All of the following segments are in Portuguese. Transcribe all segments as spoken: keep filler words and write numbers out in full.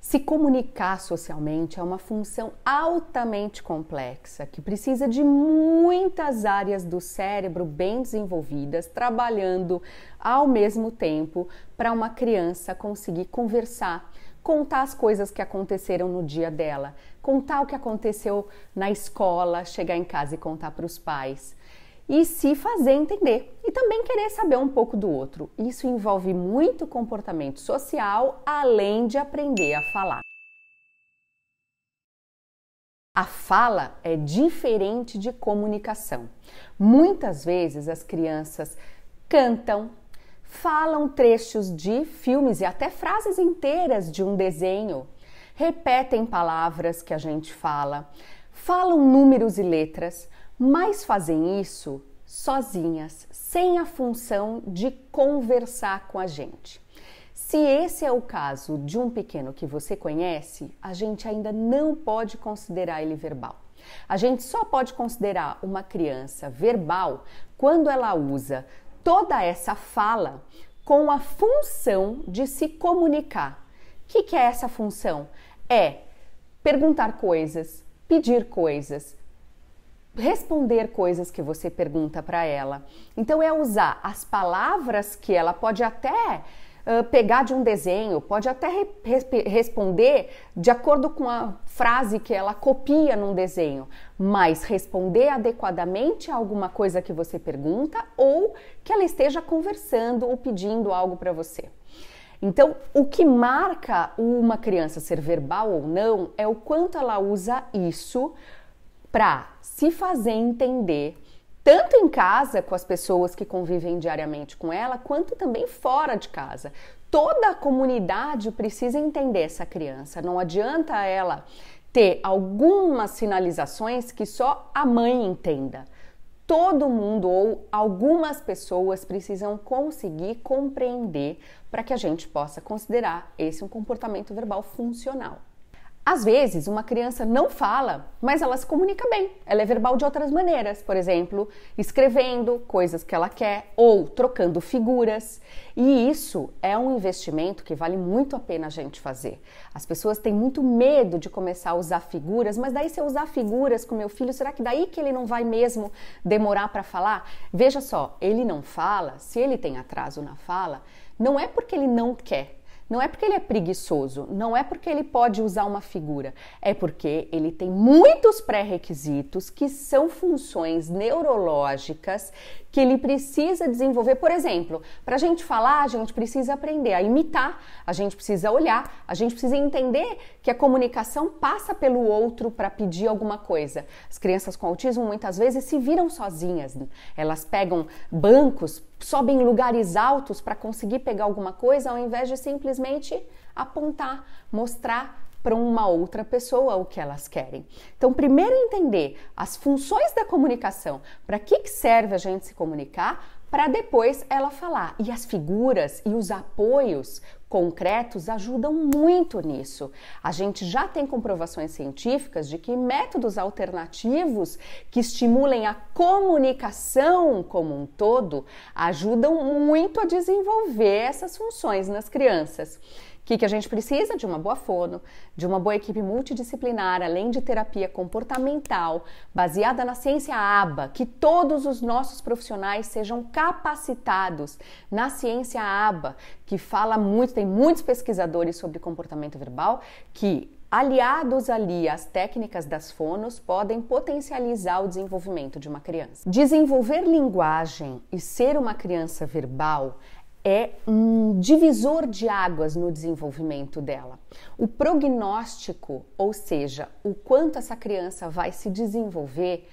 Se comunicar socialmente é uma função altamente complexa, que precisa de muitas áreas do cérebro bem desenvolvidas, trabalhando ao mesmo tempo para uma criança conseguir conversar, contar as coisas que aconteceram no dia dela, contar o que aconteceu na escola, chegar em casa e contar para os pais. E se fazer entender e também querer saber um pouco do outro. Isso envolve muito comportamento social, além de aprender a falar. A fala é diferente de comunicação. Muitas vezes as crianças cantam, falam trechos de filmes e até frases inteiras de um desenho, repetem palavras que a gente fala, falam números e letras, mas fazem isso sozinhas, sem a função de conversar com a gente. Se esse é o caso de um pequeno que você conhece, a gente ainda não pode considerar ele verbal. A gente só pode considerar uma criança verbal quando ela usa toda essa fala com a função de se comunicar. O que, que é essa função? É perguntar coisas, pedir coisas, responder coisas que você pergunta para ela. Então é usar as palavras que ela pode até uh, pegar de um desenho, pode até re responder de acordo com a frase que ela copia num desenho, mas responder adequadamente a alguma coisa que você pergunta ou que ela esteja conversando ou pedindo algo para você. Então, o que marca uma criança ser verbal ou não é o quanto ela usa isso para se fazer entender, tanto em casa, com as pessoas que convivem diariamente com ela, quanto também fora de casa. Toda a comunidade precisa entender essa criança. Não adianta ela ter algumas sinalizações que só a mãe entenda. Todo mundo ou algumas pessoas precisam conseguir compreender para que a gente possa considerar esse um comportamento verbal funcional. Às vezes, uma criança não fala, mas ela se comunica bem. Ela é verbal de outras maneiras, por exemplo, escrevendo coisas que ela quer ou trocando figuras. E isso é um investimento que vale muito a pena a gente fazer. As pessoas têm muito medo de começar a usar figuras, mas daí se eu usar figuras com meu filho, será que daí que ele não vai mesmo demorar para falar? Veja só, ele não fala, se ele tem atraso na fala, não é porque ele não quer. Não é porque ele é preguiçoso, não é porque ele pode usar uma figura, é porque ele tem muitos pré-requisitos que são funções neurológicas que ele precisa desenvolver. Por exemplo, para a gente falar, a gente precisa aprender a imitar, a gente precisa olhar, a gente precisa entender que a comunicação passa pelo outro para pedir alguma coisa. As crianças com autismo muitas vezes se viram sozinhas, né? Elas pegam bancos, sobem em lugares altos para conseguir pegar alguma coisa, ao invés de simplesmente apontar, mostrar para uma outra pessoa o que elas querem. Então, primeiro entender as funções da comunicação, para que que serve a gente se comunicar, para depois ela falar. E as figuras e os apoios concretos ajudam muito nisso. A gente já tem comprovações científicas de que métodos alternativos que estimulem a comunicação como um todo ajudam muito a desenvolver essas funções nas crianças. O que, que a gente precisa? De uma boa fono, de uma boa equipe multidisciplinar, além de terapia comportamental, baseada na ciência ABA, que todos os nossos profissionais sejam capacitados na ciência ABA, que fala muito, tem muitos pesquisadores sobre comportamento verbal, que aliados ali às técnicas das fonos podem potencializar o desenvolvimento de uma criança. Desenvolver linguagem e ser uma criança verbal é um divisor de águas no desenvolvimento dela. O prognóstico, ou seja, o quanto essa criança vai se desenvolver,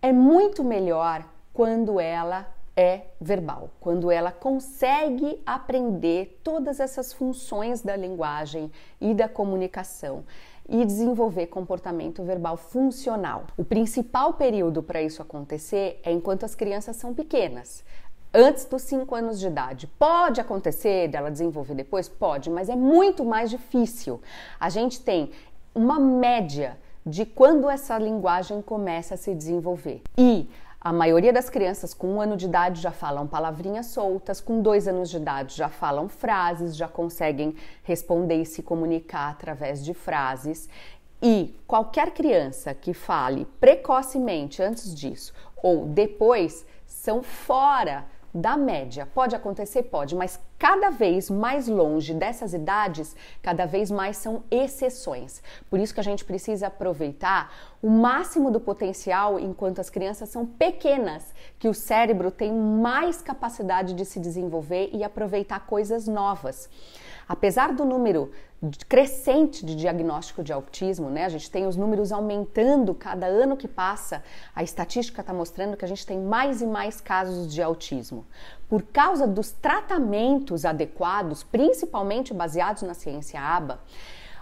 é muito melhor quando ela é verbal, quando ela consegue aprender todas essas funções da linguagem e da comunicação e desenvolver comportamento verbal funcional. O principal período para isso acontecer é enquanto as crianças são pequenas. Antes dos cinco anos de idade. Pode acontecer dela desenvolver depois? Pode, mas é muito mais difícil. A gente tem uma média de quando essa linguagem começa a se desenvolver. E A maioria das crianças com um ano de idade já falam palavrinhas soltas, com dois anos de idade já falam frases, já conseguem responder e se comunicar através de frases. E qualquer criança que fale precocemente antes disso ou depois são fora da média. Pode acontecer? Pode, mas cada vez mais longe dessas idades, cada vez mais são exceções. Por isso que a gente precisa aproveitar o máximo do potencial enquanto as crianças são pequenas, que o cérebro tem mais capacidade de se desenvolver e aproveitar coisas novas. Apesar do número crescente de diagnóstico de autismo, né? A gente tem os números aumentando cada ano que passa. A estatística está mostrando que a gente tem mais e mais casos de autismo. Por causa dos tratamentos adequados, principalmente baseados na ciência A B A,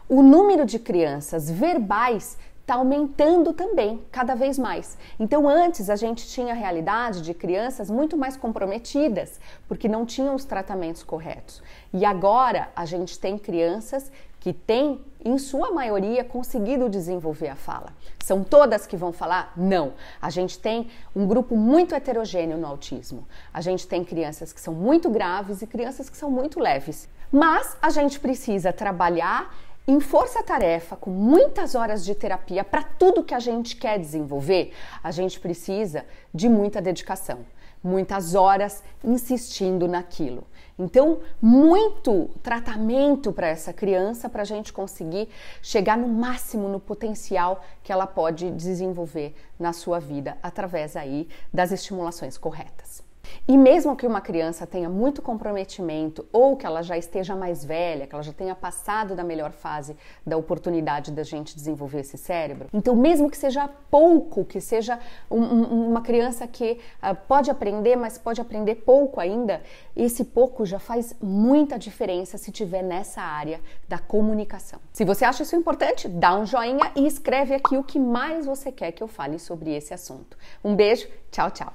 o número de crianças verbais está aumentando também, cada vez mais. Então antes a gente tinha a realidade de crianças muito mais comprometidas, porque não tinham os tratamentos corretos. E agora a gente tem crianças que têm, em sua maioria, conseguido desenvolver a fala. São todas que vão falar? Não. A gente tem um grupo muito heterogêneo no autismo. A gente tem crianças que são muito graves e crianças que são muito leves. Mas a gente precisa trabalhar em força-tarefa, com muitas horas de terapia, para tudo que a gente quer desenvolver. A gente precisa de muita dedicação, muitas horas insistindo naquilo. Então, muito tratamento para essa criança, para a gente conseguir chegar no máximo no potencial que ela pode desenvolver na sua vida, através aí das estimulações corretas. E mesmo que uma criança tenha muito comprometimento ou que ela já esteja mais velha, que ela já tenha passado da melhor fase da oportunidade da gente desenvolver esse cérebro, então mesmo que seja pouco, que seja um, um, uma criança que uh, pode aprender, mas pode aprender pouco ainda, esse pouco já faz muita diferença se tiver nessa área da comunicação. Se você acha isso importante, dá um joinha e escreve aqui o que mais você quer que eu fale sobre esse assunto. Um beijo, tchau, tchau!